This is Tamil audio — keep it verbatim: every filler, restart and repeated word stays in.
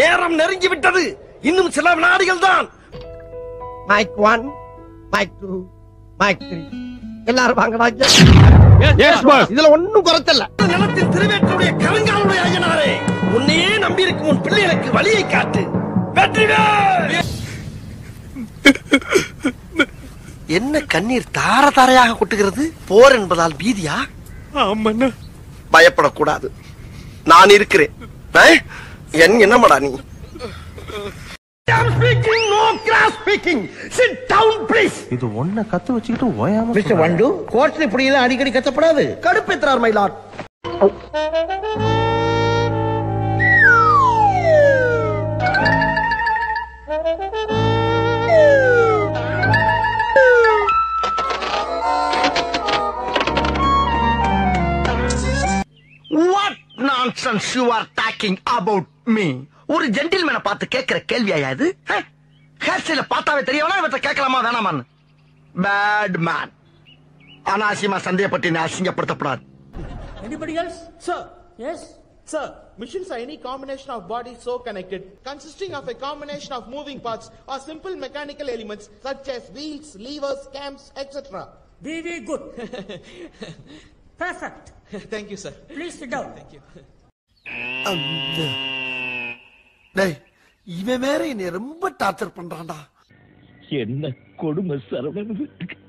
நேரம் நெருங்கி விட்டது. இன்னும் சில வினாடிகள் தான். Mic one, mic two, mic three. எல்லாரும் வாங்கடா. Yes boss. இதுல ஒண்ணும் குறத்த இல்ல. நிலத்தின் திருவேற்றோட கருங்காலுடைய ஐயனாரே, உன்னையே நம்பி இருக்கும் உன் பிள்ளைகளுக்கு வழியை காட்டு. வெற்றிவேல். என்ன கண்ணீர் தார தாரையாக கொட்டுகிறது? போர் என்பதால் பீதியா? ஆமாண்ணா. பயப்படக்கூடாது, நான் இருக்கிறேன். என்னமாடா நீ? I'm speaking, no cross speaking. Sit down, please. இது ஒண்ண கத்து வச்சிட்டு ஓயாம மிஸ்டர் வண்டு கோர்ட்ல இப்படி எல்லாம் அடிக்கடி கத்தப்படாது. கடுப்பேத்துறார் my lord. What nonsense you are talking about me? ஒரு ஜென்டில்மேனை பார்த்து கேட்கிற கேள்வியா இது? ஹேர் ஸ்டைல பார்த்தாவே தெரியவனா இவற்றை கேட்கலாமா வேணாமான்? Bad man. அனாவசியமா சந்தேகப்பட்டு நீ அசிங்கப்படுத்தப்படாது. Anybody else? Sir. Yes? Sir, machines are any combination of bodies so connected, consisting of a combination of moving parts or simple mechanical elements such as wheels, levers, cams, et cetera. Very good. Perfect. Thank you, sir. Please sit down. Thank you. டேய், இவன் வேற என்ன ரொம்ப டார்ச்சர் பண்றான்டா. என்ன கொடுமை சரவணன்.